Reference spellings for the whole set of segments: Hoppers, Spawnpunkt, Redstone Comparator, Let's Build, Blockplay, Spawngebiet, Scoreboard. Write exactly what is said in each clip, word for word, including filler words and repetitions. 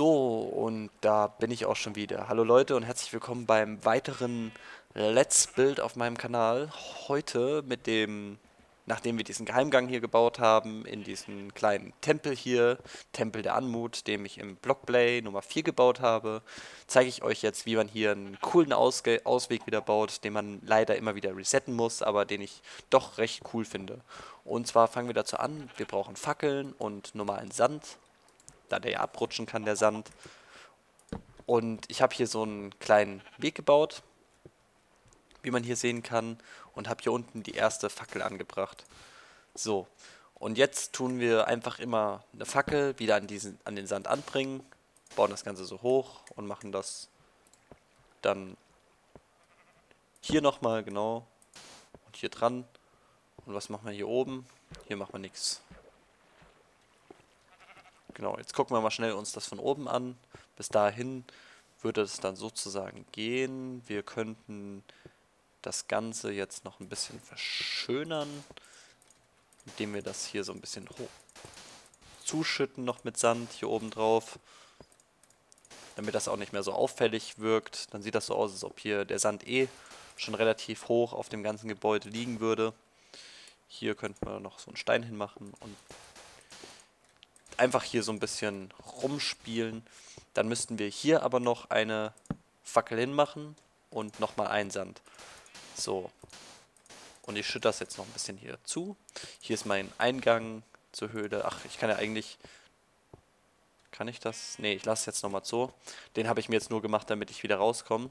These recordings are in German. So, und da bin ich auch schon wieder. Hallo Leute und herzlich willkommen beim weiteren Let's Build auf meinem Kanal. Heute mit dem, nachdem wir diesen Geheimgang hier gebaut haben, in diesen kleinen Tempel hier, Tempel der Anmut, den ich im Blockplay Nummer vier gebaut habe, zeige ich euch jetzt, wie man hier einen coolen Ausge- Ausweg wieder baut, den man leider immer wieder resetten muss, aber den ich doch recht cool finde. Und zwar fangen wir dazu an, wir brauchen Fackeln und normalen Sand, da der ja abrutschen kann, der Sand. Und ich habe hier so einen kleinen Weg gebaut, wie man hier sehen kann, und habe hier unten die erste Fackel angebracht. So, und jetzt tun wir einfach immer eine Fackel wieder an, diesen, an den Sand anbringen, bauen das Ganze so hoch und machen das dann hier nochmal, genau, und hier dran. Und was machen wir hier oben? Hier machen wir nichts. Genau, jetzt gucken wir mal schnell uns das von oben an. Bis dahin würde es dann sozusagen gehen. Wir könnten das Ganze jetzt noch ein bisschen verschönern, indem wir das hier so ein bisschen hoch zuschütten noch mit Sand hier oben drauf, damit das auch nicht mehr so auffällig wirkt. Dann sieht das so aus, als ob hier der Sand eh schon relativ hoch auf dem ganzen Gebäude liegen würde. Hier könnten wir noch so einen Stein hinmachen und einfach hier so ein bisschen rumspielen. Dann müssten wir hier aber noch eine Fackel hinmachen und nochmal einen Sand. So. Und ich schütte das jetzt noch ein bisschen hier zu. Hier ist mein Eingang zur Höhle. Ach, ich kann ja eigentlich... Kann ich das? Ne, ich lasse es jetzt nochmal so. Den habe ich mir jetzt nur gemacht, damit ich wieder rauskomme.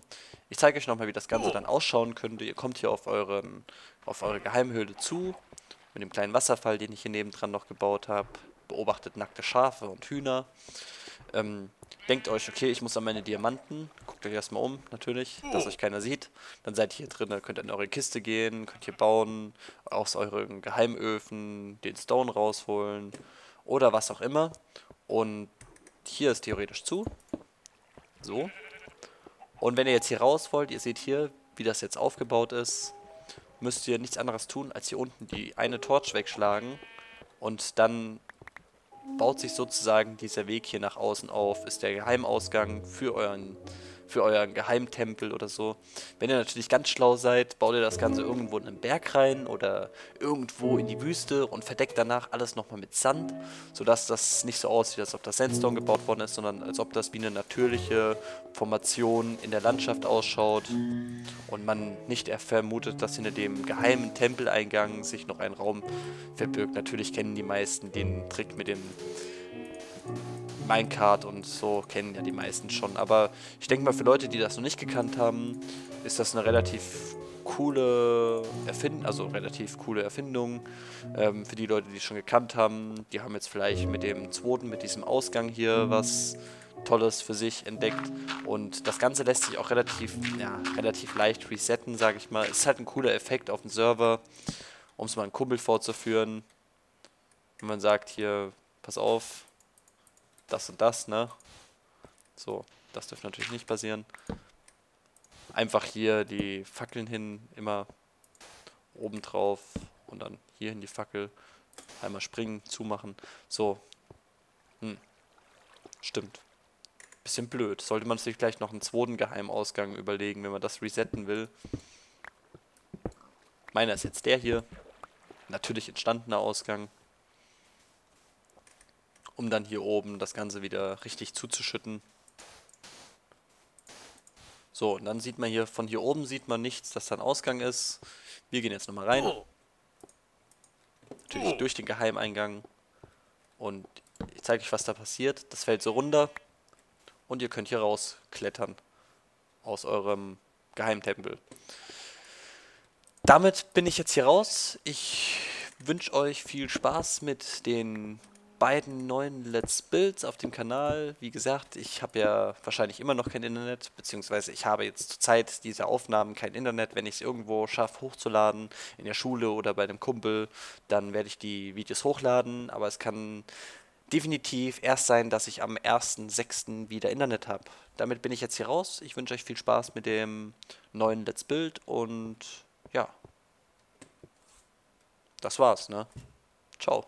Ich zeige euch nochmal, wie das Ganze dann ausschauen könnte. Ihr kommt hier auf, euren, auf eure Geheimhöhle zu. Mit dem kleinen Wasserfall, den ich hier nebendran noch gebaut habe. Beobachtet nackte Schafe und Hühner. Ähm, denkt euch, okay, ich muss an meine Diamanten. Guckt euch erstmal um, natürlich, dass euch keiner sieht. Dann seid ihr hier drin, könnt in eure Kiste gehen, könnt hier bauen, aus euren Geheimöfen den Stone rausholen oder was auch immer. Und hier ist theoretisch zu. So. Und wenn ihr jetzt hier raus wollt, ihr seht hier, wie das jetzt aufgebaut ist, müsst ihr nichts anderes tun, als hier unten die eine Torch wegschlagen und dann baut sich sozusagen dieser Weg hier nach außen auf, ist der Geheimausgang für euren, für euren Geheimtempel oder so. Wenn ihr natürlich ganz schlau seid, baut ihr das Ganze irgendwo in einen Berg rein oder irgendwo in die Wüste und verdeckt danach alles nochmal mit Sand, sodass das nicht so aussieht, als ob das Sandstone gebaut worden ist, sondern als ob das wie eine natürliche Formation in der Landschaft ausschaut und man nicht vermutet, dass hinter dem geheimen Tempeleingang sich noch ein Raum verbirgt. Natürlich kennen die meisten den Trick mit dem Minecart und so, kennen ja die meisten schon, aber ich denke mal, für Leute, die das noch nicht gekannt haben, ist das eine relativ coole Erfindung, also relativ coole Erfindung. Ähm, für die Leute, die es schon gekannt haben, die haben jetzt vielleicht mit dem zweiten, mit diesem Ausgang hier was Tolles für sich entdeckt, und das Ganze lässt sich auch relativ, ja, relativ leicht resetten, sage ich mal. Ist halt ein cooler Effekt auf dem Server, um es mal einem Kumpel vorzuführen. Wenn man sagt hier, pass auf, das und das, ne? So, das dürfte natürlich nicht passieren. Einfach hier die Fackeln hin, immer oben drauf und dann hier hin die Fackel. Einmal springen, zumachen. So. Hm. Stimmt. Bisschen blöd. Sollte man sich gleich noch einen zweiten Geheimausgang überlegen, wenn man das resetten will. Meiner ist jetzt der hier. Natürlich entstandener Ausgang, um dann hier oben das Ganze wieder richtig zuzuschütten. So, und dann sieht man hier, von hier oben sieht man nichts, dass da ein Ausgang ist. Wir gehen jetzt nochmal rein. Natürlich durch den Geheimeingang. Und ich zeige euch, was da passiert. Das fällt so runter. Und ihr könnt hier rausklettern aus eurem Geheimtempel. Damit bin ich jetzt hier raus. Ich wünsche euch viel Spaß mit den beiden neuen Let's Builds auf dem Kanal. Wie gesagt, ich habe ja wahrscheinlich immer noch kein Internet, beziehungsweise ich habe jetzt zur Zeit dieser Aufnahmen kein Internet. Wenn ich es irgendwo schaffe hochzuladen, in der Schule oder bei einem Kumpel, dann werde ich die Videos hochladen, aber es kann definitiv erst sein, dass ich am ersten sechsten wieder Internet habe. Damit bin ich jetzt hier raus. Ich wünsche euch viel Spaß mit dem neuen Let's Build und ja, das war's, ne? Ciao.